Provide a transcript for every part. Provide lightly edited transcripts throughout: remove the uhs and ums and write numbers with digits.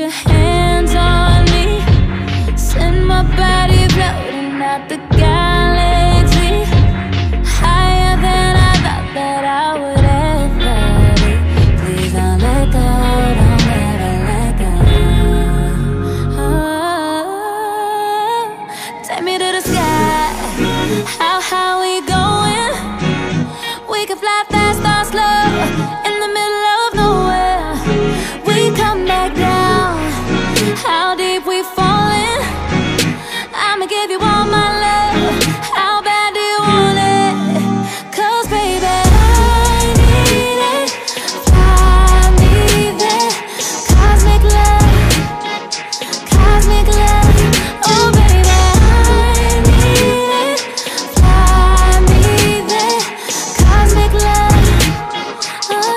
your hands on me. Send my body floating out the galaxy, higher than I thought that I would ever be. Please don't ever let go, oh. Take me to the sky, how high we going? We can fly fast or slow, in the middle of nowhere we come back down. How deep we falling? I'ma give you all my love. How bad do you want it? 'Cause baby, I need it. Fly me there. Cosmic love, cosmic love. Oh baby, I need it. Fly me there. Cosmic love, oh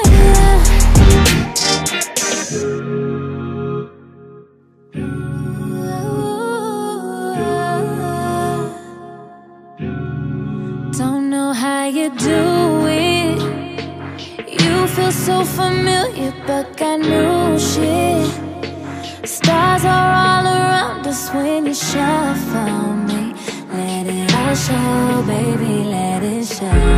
you do it. You feel so familiar, but got new shit. Stars are all around us when you shine for me. Let it all show, baby, let it show.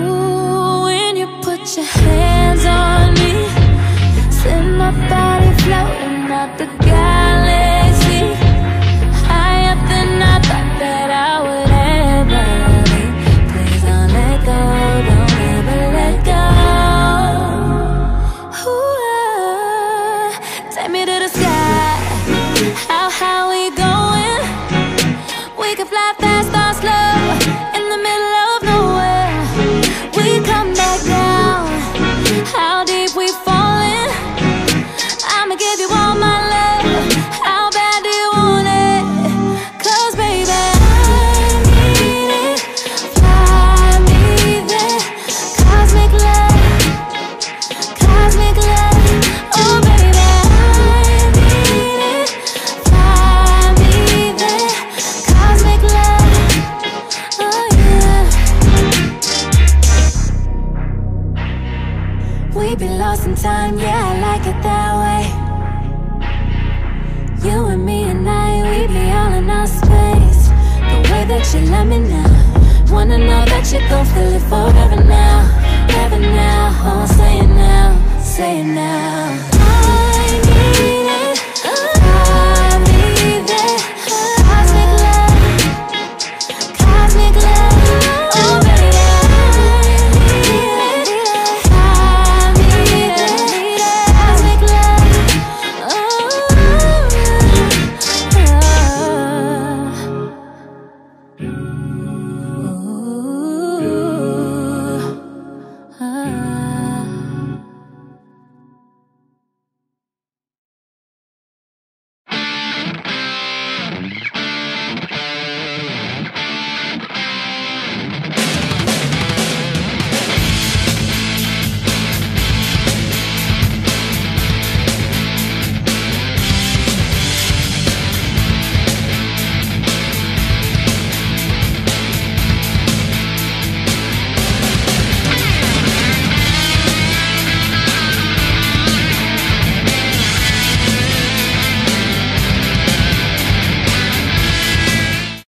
Ooh, when you put your hands on me, send my body floating out the galaxy, higher than I thought that I would. Time, yeah, I like it that way. You and me and I, we be all in our space. The way that you love me now, wanna know that you gon' feel it forever now. Ever now, oh, say it now, say it now.